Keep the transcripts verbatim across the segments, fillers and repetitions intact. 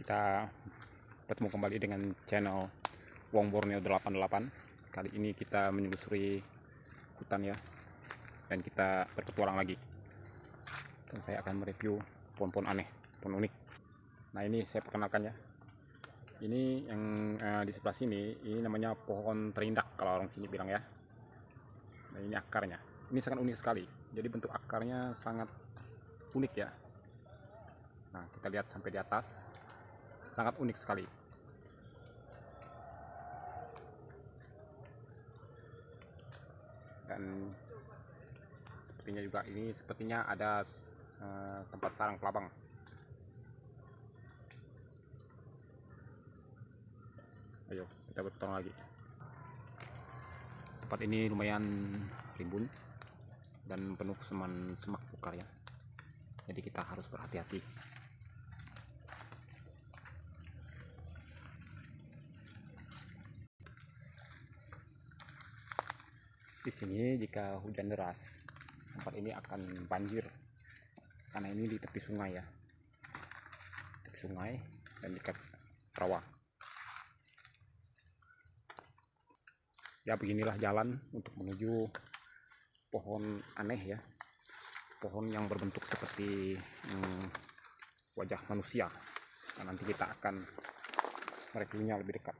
Kita bertemu kembali dengan channel Wong Borneo delapan delapan. Kali ini kita menelusuri hutan ya, dan kita berpetualang lagi, dan saya akan mereview pohon-pohon aneh, pohon unik. Nah, ini saya perkenalkan ya, ini yang eh, di sebelah sini, ini namanya pohon terindak kalau orang sini bilang ya. Nah, ini akarnya, ini sangat unik sekali, jadi bentuk akarnya sangat unik ya. Nah, kita lihat sampai di atas, sangat unik sekali. Dan sepertinya juga ini sepertinya ada eh, tempat sarang kelabang. Ayo kita berputar lagi. Tempat ini lumayan rimbun dan penuh seman semak belukar ya, jadi kita harus berhati-hati. Di sini jika hujan deras, tempat ini akan banjir karena ini di tepi sungai ya, tepi sungai dan dekat rawa. Ya, beginilah jalan untuk menuju pohon aneh ya, pohon yang berbentuk seperti hmm, wajah manusia. Nah, nanti kita akan mereviewnya lebih dekat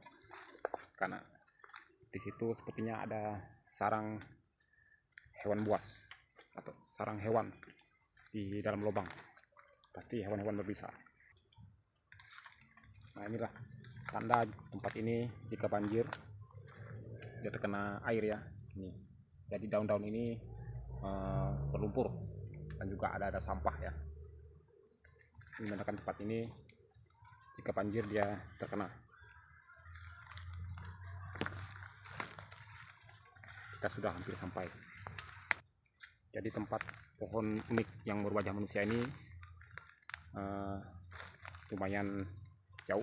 karena di situ sepertinya ada sarang hewan buas atau sarang hewan di dalam lubang, pasti hewan-hewan berbisa. Nah, inilah tanda tempat ini jika banjir dia terkena air ya. Ini jadi daun-daun ini uh, berlumpur dan juga ada ada sampah ya. Ini menandakan tempat ini jika banjir dia terkena. Kita sudah hampir sampai. Jadi tempat pohon unik yang berwajah manusia ini uh, lumayan jauh,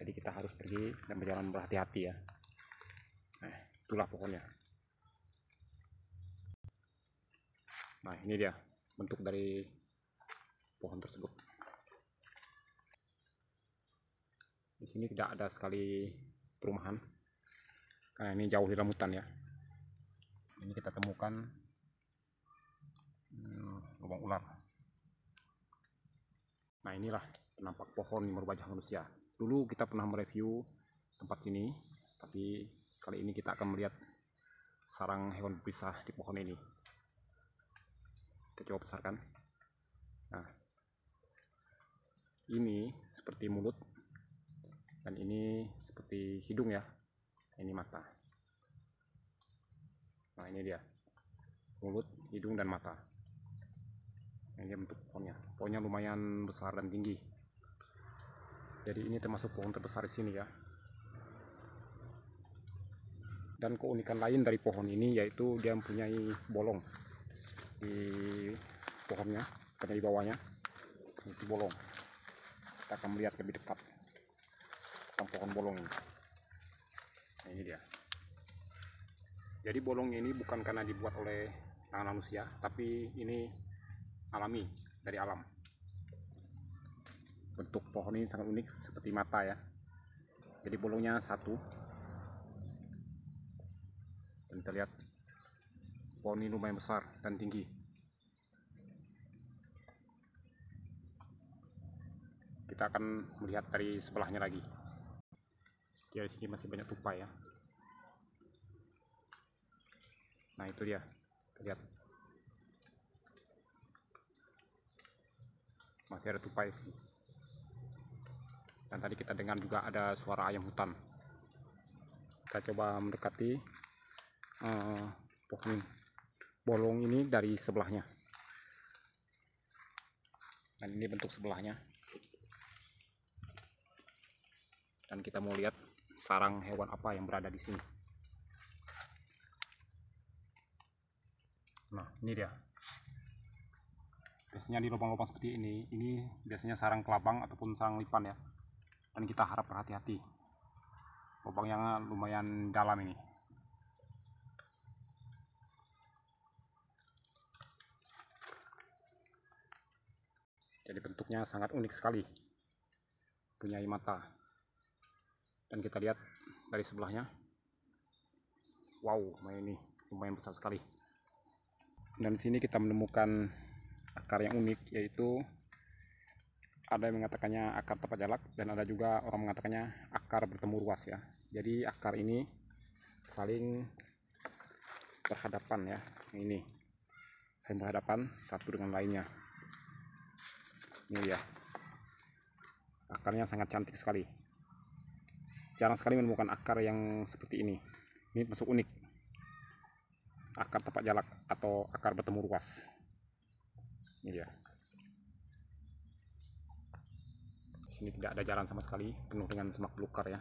jadi kita harus pergi dan berjalan berhati-hati ya. Nah, itulah pohonnya. Nah, ini dia bentuk dari pohon tersebut. Di sini tidak ada sekali perumahan karena ini jauh di dalam hutan ya. Ini kita temukan hmm, lubang ular. Nah, inilah nampak pohon yang berwajah manusia. Dulu kita pernah mereview tempat sini, tapi kali ini kita akan melihat sarang hewan berbisa di pohon ini. Kita coba besarkan. Nah, ini seperti mulut dan ini seperti hidung ya. Ini mata. Nah, ini dia mulut, hidung, dan mata. Nah, ini bentuk pohonnya. Pohonnya lumayan besar dan tinggi. Jadi ini termasuk pohon terbesar di sini ya. Dan keunikan lain dari pohon ini yaitu dia mempunyai bolong di pohonnya, pada di bawahnya itu bolong. Kita akan melihat lebih dekat tentang pohon bolong ini. Nah, ini dia. Jadi bolongnya ini bukan karena dibuat oleh tangan manusia, tapi ini alami dari alam. Bentuk pohon ini sangat unik seperti mata ya. Jadi bolongnya satu. Dan kita lihat pohon ini lumayan besar dan tinggi. Kita akan melihat dari sebelahnya lagi. Di sini masih banyak tupai ya. Nah, itu dia, lihat masih ada tupai sih. Dan tadi kita dengar juga ada suara ayam hutan. Kita coba mendekati uh, pohon bolong ini dari sebelahnya. Dan ini bentuk sebelahnya. Dan kita mau lihat sarang hewan apa yang berada di sini. Nah, ini dia. Biasanya di lubang-lubang seperti ini, ini biasanya sarang kelabang ataupun sarang lipan ya. Dan kita harap berhati-hati. Lubangnya lumayan dalam ini. Jadi bentuknya sangat unik sekali, punyai mata. Dan kita lihat dari sebelahnya, wow, ini lumayan besar sekali. Dan di sini kita menemukan akar yang unik, yaitu ada yang mengatakannya akar tapak jalak dan ada juga orang mengatakannya akar bertemu ruas ya. Jadi akar ini saling berhadapan ya, ini saling berhadapan satu dengan lainnya. Ini ya, akarnya sangat cantik sekali. Jarang sekali menemukan akar yang seperti ini. Ini masuk unik, akar tapak jalak atau akar bertemu ruas. Ini ya. Ini tidak ada jalan sama sekali, penuh dengan semak belukar ya.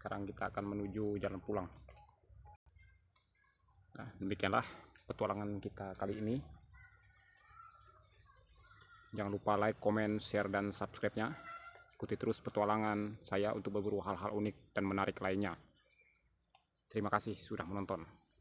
Sekarang kita akan menuju jalan pulang. Nah, demikianlah petualangan kita kali ini. Jangan lupa like, comment, share, dan subscribe-nya. Ikuti terus petualangan saya untuk berburu hal-hal unik dan menarik lainnya. Terima kasih sudah menonton.